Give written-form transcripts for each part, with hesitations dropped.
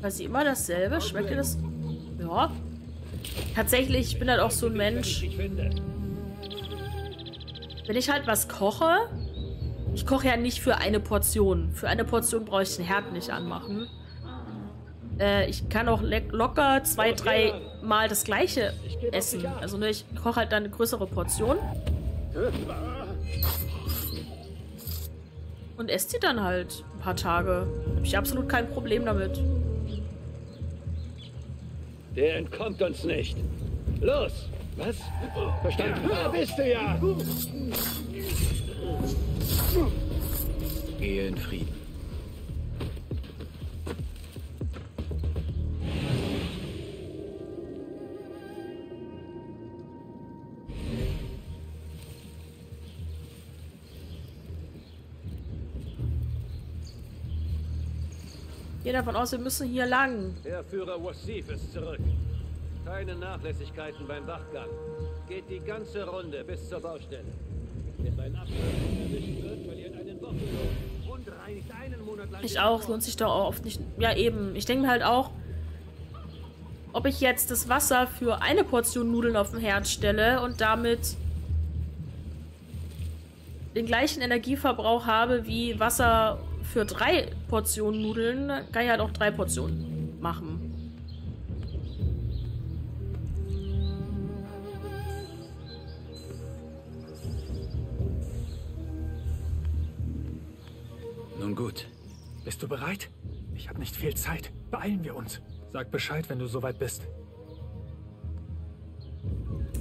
Quasi immer dasselbe. Schmeckt dir das? Ja. Tatsächlich, ich bin halt auch so ein Mensch. Wenn ich halt was koche, ich koche ja nicht für eine Portion. Für eine Portion brauche ich den Herd nicht anmachen. Ich kann auch locker 2, 3 Mal das Gleiche essen. Also ne, ich koche halt dann eine größere Portion. Und esse die dann halt ein paar Tage. Habe ich absolut kein Problem damit. Der entkommt uns nicht. Los! Was? Verstanden? Da bist du ja! Gehe in Frieden. Ich gehe davon aus, wir müssen hier lang. Herr Führer Wasif ist zurück. Keine Nachlässigkeiten beim Wachgang. Geht die ganze Runde bis zur Baustelle. Wenn ein Abschnitt erwischt wird, verliert einen Wochenlohn und reinigt einen Monat lang. Ich auch, lohnt sich doch auch oft nicht. Ja, eben. Ich denke mir halt auch, ob ich jetzt das Wasser für eine Portion Nudeln auf den Herd stelle und damit den gleichen Energieverbrauch habe wie Wasser für 3 Portionen Nudeln, kann ich halt auch 3 Portionen machen. Nun gut. Bist du bereit? Ich habe nicht viel Zeit. Beeilen wir uns. Sag Bescheid, wenn du soweit bist.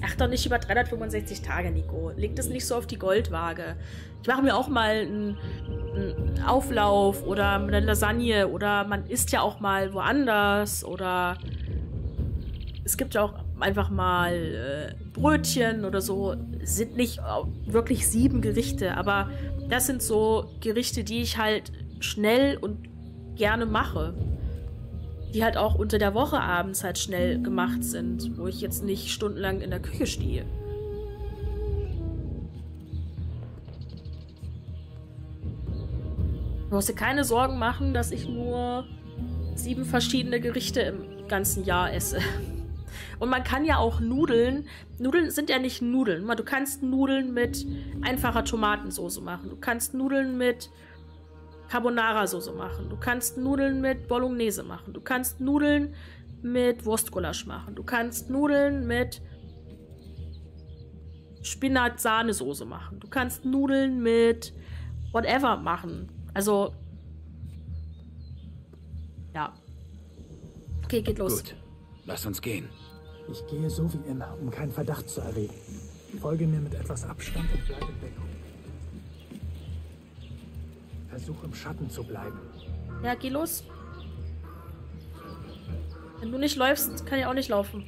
Ach doch nicht über 365 Tage, Nico. Leg das nicht so auf die Goldwaage. Ich mache mir auch mal einen Auflauf oder eine Lasagne oder man isst ja auch mal woanders oder es gibt ja auch einfach mal Brötchen oder so. Es sind nicht wirklich 7 Gerichte, aber das sind so Gerichte, die ich halt schnell und gerne mache. Die halt auch unter der Woche abends halt schnell gemacht sind, wo ich jetzt nicht stundenlang in der Küche stehe. Du musst dir keine Sorgen machen, dass ich nur 7 verschiedene Gerichte im ganzen Jahr esse. Und man kann ja auch Nudeln. Nudeln sind ja nicht Nudeln. Du kannst Nudeln mit einfacher Tomatensoße machen. Du kannst Nudeln mit Carbonara-Soße machen. Du kannst Nudeln mit Bolognese machen. Du kannst Nudeln mit Wurstgulasch machen. Du kannst Nudeln mit Spinat-Sahnesoße machen. Du kannst Nudeln mit whatever machen. Also, ja. Okay, geht los. Gut, lass uns gehen. Ich gehe so wie immer, um keinen Verdacht zu erregen. Folge mir mit etwas Abstand und bleibe in Deckung. Versuch im Schatten zu bleiben. Ja, geh los. Wenn du nicht läufst, kann ich auch nicht laufen.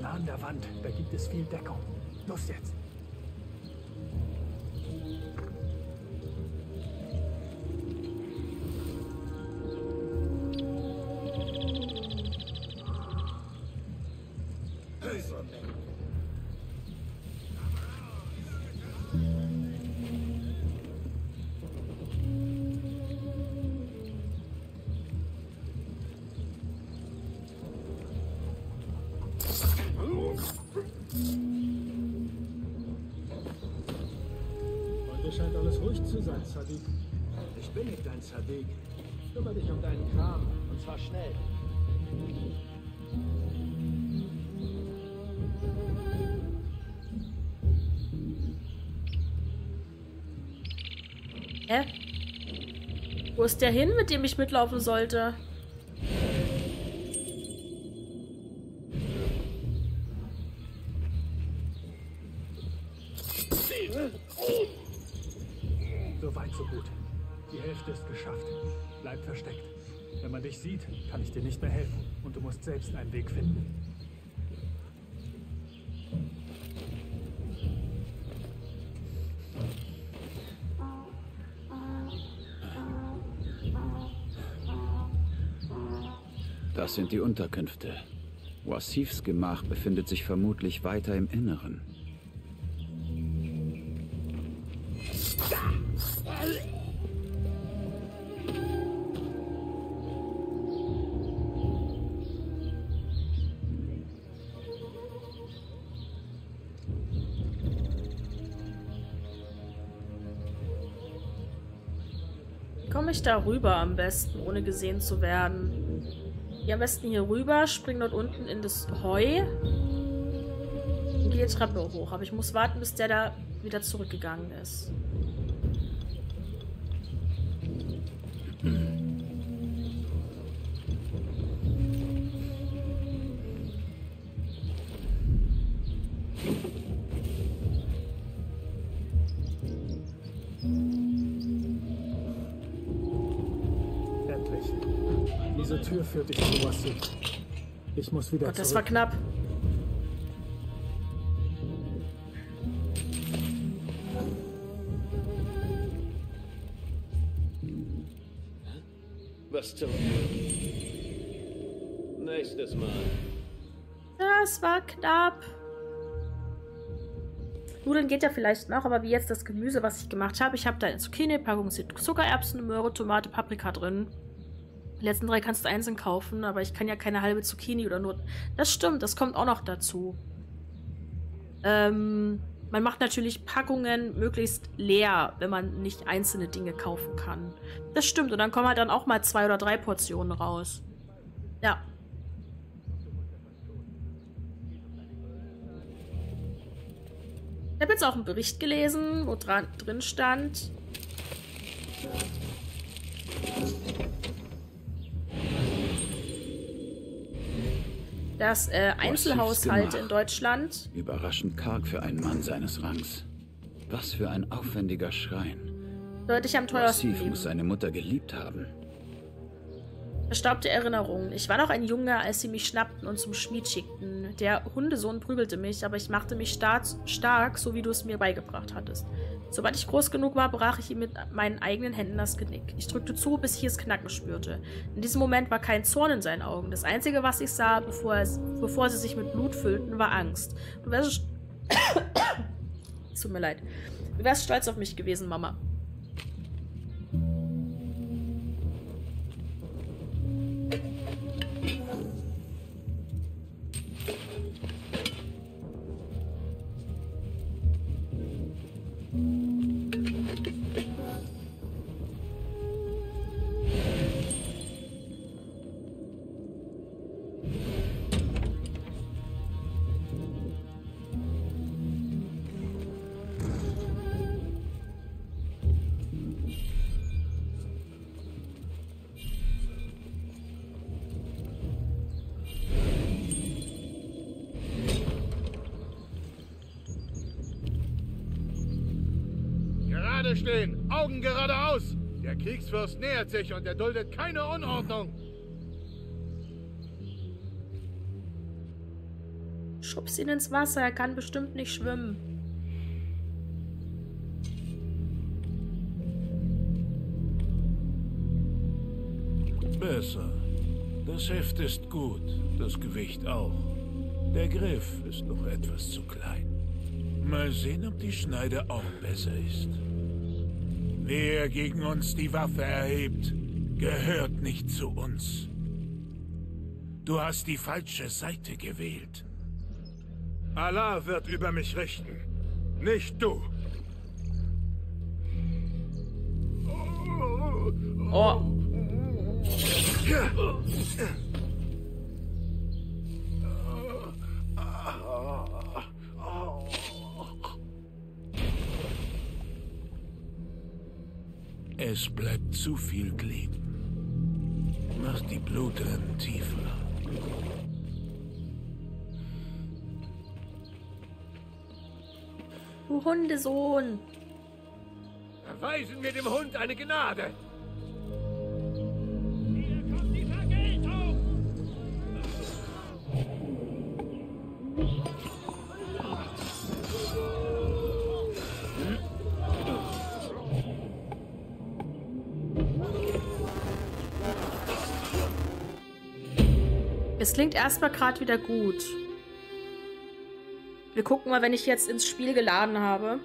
Nah an der Wand, da gibt es viel Deckung. Los jetzt! Scheint alles ruhig zu sein, Sadiq. Ich bin nicht dein Sadiq. Kümmere dich um deinen Kram, und zwar schnell. Hä? Wo ist der hin, mit dem ich mitlaufen sollte? Soweit, so gut. Die Hälfte ist geschafft. Bleibt versteckt. Wenn man dich sieht, kann ich dir nicht mehr helfen und du musst selbst einen Weg finden. Das sind die Unterkünfte. Wasifs Gemach befindet sich vermutlich weiter im Inneren. Komme ich da rüber am besten, ohne gesehen zu werden? Ja, am besten hier rüber, spring dort unten in das Heu und gehe die Treppe hoch. Aber ich muss warten, bis der da wieder zurückgegangen ist. Diese Tür führt dich zu Wasif. Ich muss wieder zurück. Gott, das war knapp. Was zum... Nächstes Mal. Das war knapp. Nudeln geht ja vielleicht noch, aber wie jetzt das Gemüse, was ich gemacht habe. Ich habe da eine Zucchini, eine Packung Zuckererbsen, eine Möhre, Tomate, Paprika drin. Die letzten drei kannst du einzeln kaufen, aber ich kann ja keine halbe Zucchini oder nur... Das stimmt, das kommt auch noch dazu. Man macht natürlich Packungen möglichst leer, wenn man nicht einzelne Dinge kaufen kann. Das stimmt, und dann kommen halt dann auch mal 2 oder 3 Portionen raus. Ja. Ich habe jetzt auch einen Bericht gelesen, wo drin stand... dass Einzelhaushalte in Deutschland... Überraschend karg für einen Mann seines Rangs. Was für ein aufwendiger Schrein. Deutlich am teuersten. Wasif muss seine Mutter geliebt haben. Verstaubte Erinnerungen. Ich war noch ein Junge, als sie mich schnappten und zum Schmied schickten. Der Hundesohn prügelte mich, aber ich machte mich stark, so wie du es mir beigebracht hattest. Sobald ich groß genug war, brach ich ihm mit meinen eigenen Händen das Genick. Ich drückte zu, bis ich es knacken spürte. In diesem Moment war kein Zorn in seinen Augen. Das Einzige, was ich sah, bevor sie sich mit Blut füllten, war Angst. Du wärst... Tut mir leid. Du wärst stolz auf mich gewesen, Mama. Stehen. Augen geradeaus! Der Kriegsfürst nähert sich und er duldet keine Unordnung! Schubst ihn ins Wasser, er kann bestimmt nicht schwimmen. Besser. Das Heft ist gut, das Gewicht auch. Der Griff ist noch etwas zu klein. Mal sehen, ob die Schneide auch besser ist. Wer gegen uns die Waffe erhebt, gehört nicht zu uns. Du hast die falsche Seite gewählt. Allah wird über mich richten, nicht du. Oh. Es bleibt zu viel kleben. Mach die Blutrennen tiefer. Du Hundesohn! Erweisen wir dem Hund eine Gnade! Es klingt erstmal gerade wieder gut. Wir gucken mal, wenn ich jetzt ins Spiel geladen habe.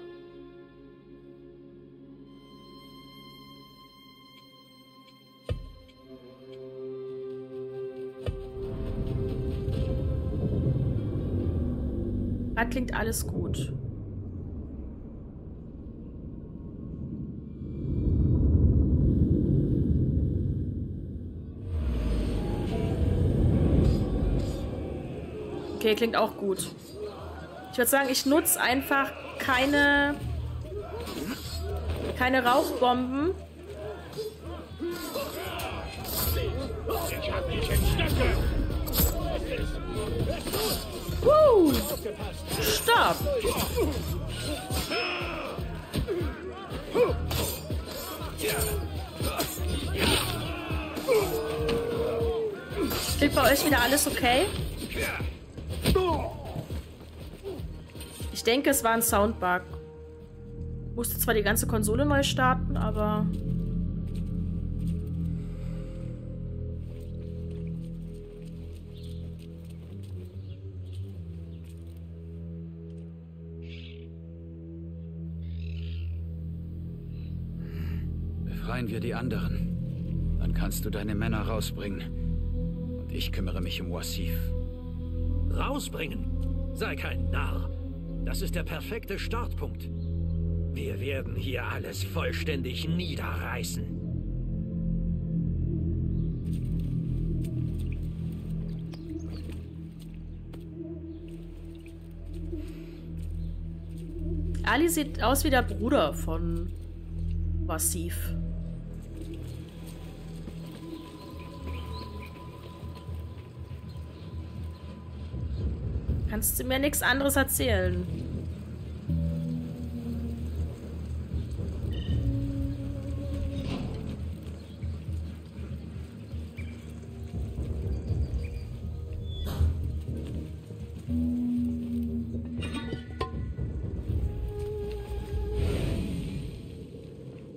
Das klingt alles gut. Okay, klingt auch gut. Ich würde sagen, ich nutze einfach keine Rauchbomben. Ich hab dich in Stöcke. Stopp! Klingt bei euch wieder alles okay? Ich denke, es war ein Soundbug. Musste zwar die ganze Konsole neu starten, aber... Befreien wir die anderen. Dann kannst du deine Männer rausbringen. Und ich kümmere mich um Wasif. Rausbringen? Sei kein Narr. Das ist der perfekte Startpunkt. Wir werden hier alles vollständig niederreißen. Ali sieht aus wie der Bruder von Wasif. Kannst du mir nichts anderes erzählen?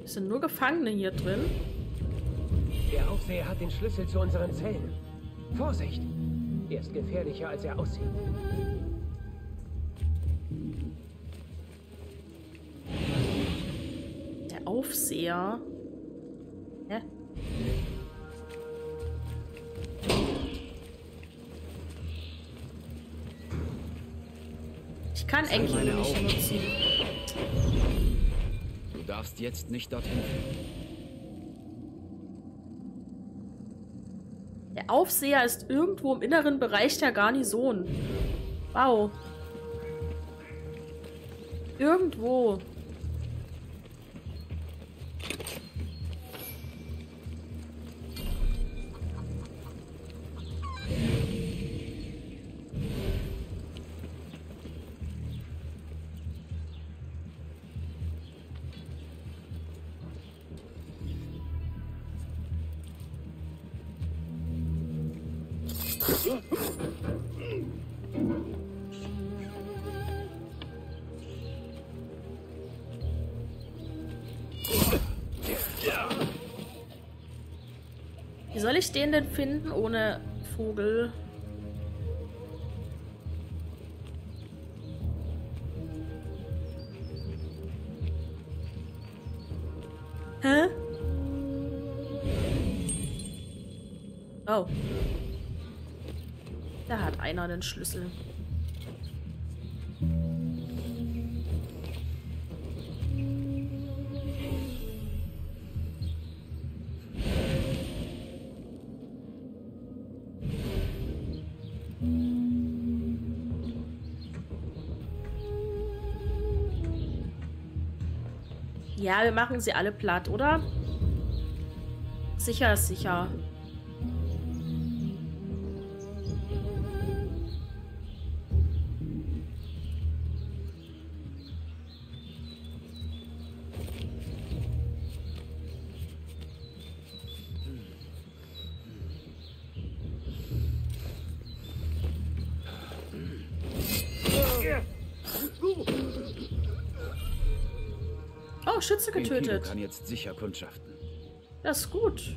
Es sind nur Gefangene hier drin. Der Aufseher hat den Schlüssel zu unseren Zellen. Vorsicht! Er ist gefährlicher, als er aussieht. Der Aufseher? Hä? Ich kann Enki nicht nutzen. Du darfst jetzt nicht dorthin. Der Aufseher ist irgendwo im inneren Bereich der Garnison. Wow. Irgendwo. Wie soll ich den denn finden ohne Vogel? Hä? Oh. Da hat einer den Schlüssel. Ja, wir machen sie alle platt, oder? Sicher ist sicher. Schütze getötet. Kann jetzt sicher kundschaften. Das ist gut.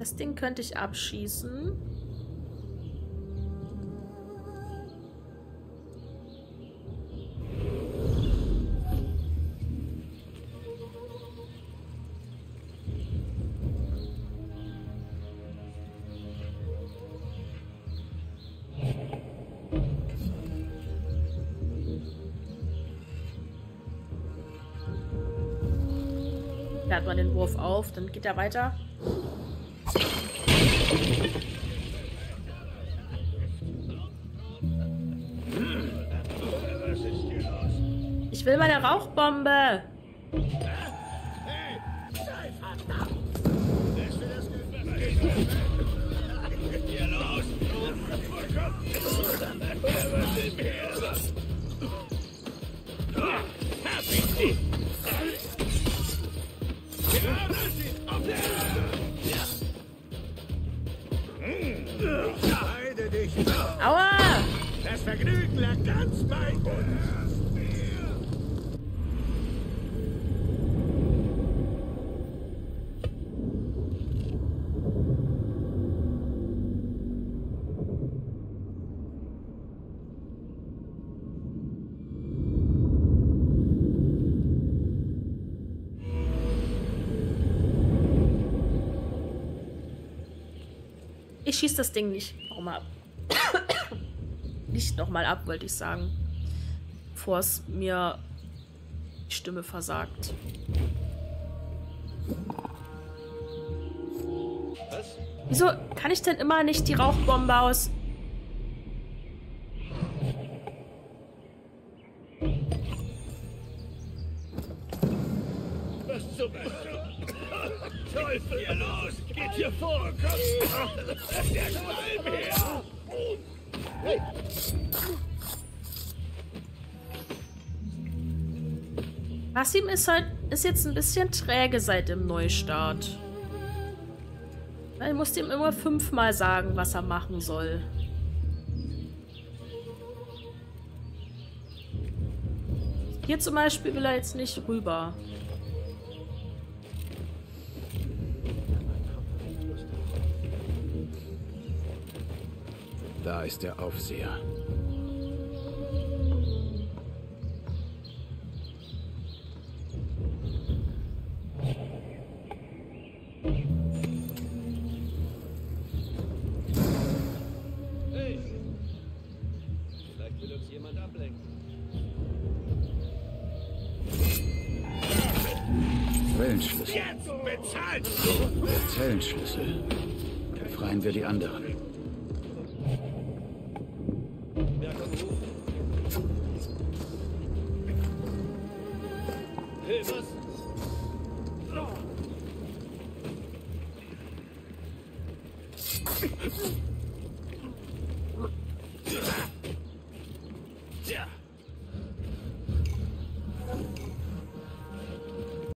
Das Ding könnte ich abschießen. Hat man den Wurf auf, dann geht er weiter. Ich will meine Rauchbombe. Aua! Das Vergnügen lag ganz bei uns. Ich schieße das Ding nicht nochmal ab. Nicht nochmal ab, wollte ich sagen. Bevor es mir die Stimme versagt. Was? Wieso kann ich denn immer nicht die Rauchbombe aus... Was zum Teufel hier los? Geht hier vor, komm! Das ist der Schwalb her! Hey. Basim ist jetzt ein bisschen träge seit dem Neustart. Ich musste ihm immer 5-mal sagen, was er machen soll. Hier zum Beispiel will er jetzt nicht rüber. Da ist der Aufseher. Hey! Vielleicht will uns jemand ablenken. Quellenschlüssel. Jetzt bezahlt! So, Zellenschlüssel. Befreien wir die anderen. Hey, was?